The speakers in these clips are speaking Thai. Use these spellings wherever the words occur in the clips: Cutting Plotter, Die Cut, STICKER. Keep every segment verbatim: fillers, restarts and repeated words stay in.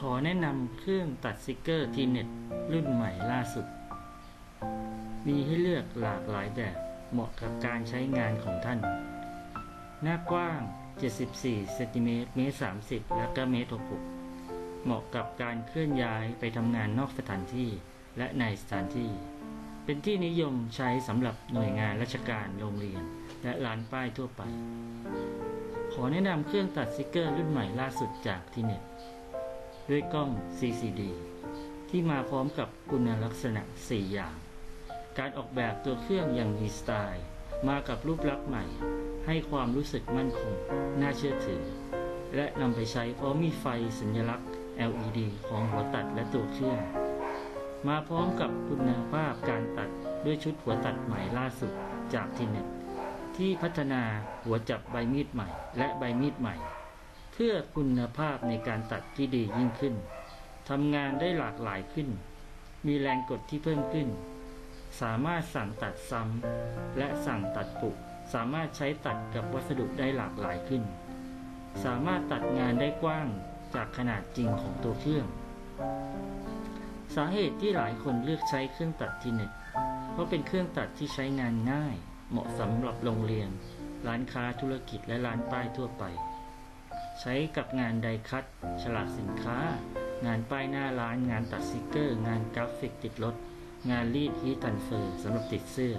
ขอแนะนำเครื่องตัดสติกเกอร์ทีเน็ตรุ่นใหม่ล่าสุดมีให้เลือกหลากหลายแบบเหมาะกับการใช้งานของท่านหน้ากว้างเจ็ดสิบสี่เซนติเมตร เมตรสามสิบและก็เมตรหกสิบเหมาะกับการเคลื่อนย้ายไปทำงานนอกสถานที่และในสถานที่เป็นที่นิยมใช้สำหรับหน่วยงานราชการโรงเรียนและร้านป้ายทั่วไปขอแนะนำเครื่องตัดสติกเกอร์รุ่นใหม่ล่าสุดจากทีเน็ตด้วยกล้อง ซี ซี ดี ที่มาพร้อมกับคุณลักษณะสี่อย่างการออกแบบตัวเครื่องอย่างมีสไตล์มากับรูปลักษณ์ใหม่ให้ความรู้สึกมั่นคงน่าเชื่อถือและนำไปใช้เพราะมีไฟสัญลักษณ์ แอล อี ดี ของหัวตัดและตัวเครื่องมาพร้อมกับคุณภาพการตัดด้วยชุดหัวตัดใหม่ล่าสุดจากทีเน็ตที่พัฒนาหัวจับใบมีดใหม่และใบมีดใหม่เพื่อคุณภาพในการตัดที่ดียิ่งขึ้นทำงานได้หลากหลายขึ้นมีแรงกดที่เพิ่มขึ้นสามารถสั่งตัดซ้ำและสั่งตัดปุกสามารถใช้ตัดกับวัสดุได้หลากหลายขึ้นสามารถตัดงานได้กว้างจากขนาดจริงของตัวเครื่องสาเหตุที่หลายคนเลือกใช้เครื่องตัดทีเน็ตเพราะเป็นเครื่องตัดที่ใช้งานง่ายเหมาะสำหรับโรงเรียนร้านค้าธุรกิจและร้านป้ายทั่วไปใช้กับงานไดคัตฉลากสินค้างานป้ายหน้าร้านงานตัดสติกเกอร์งานกราฟิกติดรถงานรีดฮีททันเฟอร์สำหรับติดเสื้อ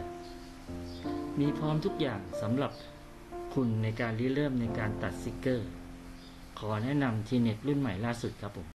มีพร้อมทุกอย่างสำหรับคุณในการริเริ่มในการตัดสติกเกอร์ขอแนะนำทีเน็ตรุ่นใหม่ล่าสุดครับผม